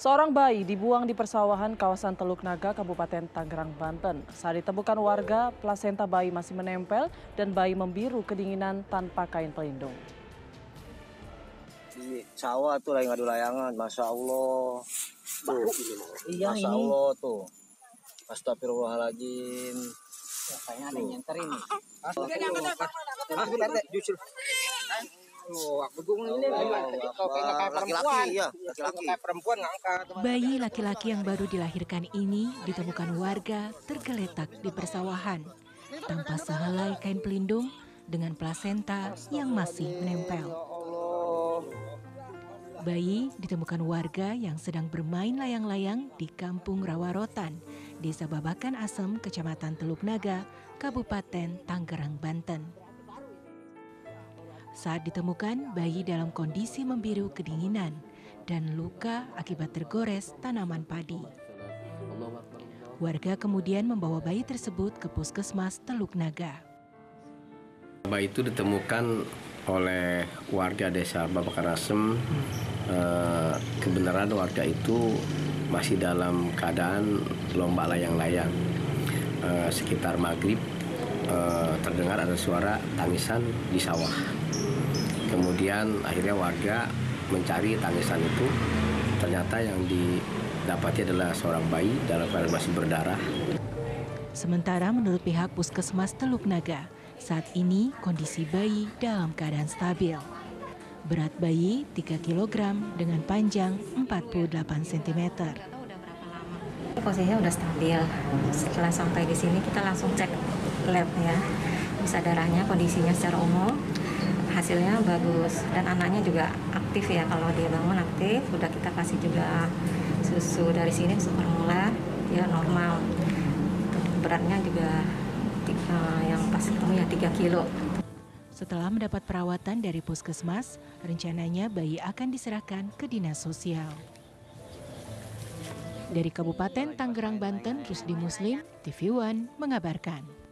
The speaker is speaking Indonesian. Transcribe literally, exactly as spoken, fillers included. Seorang bayi dibuang di persawahan kawasan Teluk Naga, Kabupaten Tangerang, Banten. Saat ditemukan warga, plasenta bayi masih menempel dan bayi membiru kedinginan tanpa kain pelindung. Di sawah tuh lagi ngadu layangan, Masya Allah. Tuh. Masya Allah tuh. Astagfirullahaladzim. Ya, kayaknya ada yang nyenterin nih. Bayi laki-laki yang baru dilahirkan ini ditemukan warga tergeletak di persawahan tanpa sehelai kain pelindung dengan plasenta yang masih menempel. Bayi ditemukan warga yang sedang bermain layang-layang di Kampung Rawa Rotan, Desa Babakan Asem, Kecamatan Teluk Naga, Kabupaten Tangerang, Banten. Saat ditemukan, bayi dalam kondisi membiru kedinginan dan luka akibat tergores tanaman padi. Warga kemudian membawa bayi tersebut ke Puskesmas Teluk Naga. Bayi itu ditemukan oleh warga Desa Babakan Asem. Kebenaran warga itu masih dalam keadaan lomba layang-layang. Sekitar maghrib terdengar ada suara tangisan di sawah. Kemudian akhirnya warga mencari tangisan itu, ternyata yang didapati adalah seorang bayi dalam keadaan masih berdarah. Sementara menurut pihak Puskesmas Teluk Naga, saat ini kondisi bayi dalam keadaan stabil. Berat bayi tiga kilogram dengan panjang empat puluh delapan sentimeter. Posisinya udah stabil. Setelah sampai di sini kita langsung cek lab ya. Bisa darahnya, kondisinya secara umum. Hasilnya bagus dan anaknya juga aktif ya, kalau dia bangun aktif, udah kita kasih juga susu dari sini, susu formula, ya normal. Beratnya juga uh, yang pas ketemu ya tiga kilo. Setelah mendapat perawatan dari puskesmas, rencananya bayi akan diserahkan ke Dinas Sosial. Dari Kabupaten Tangerang, Banten, Rusdi Muslim, T V One mengabarkan.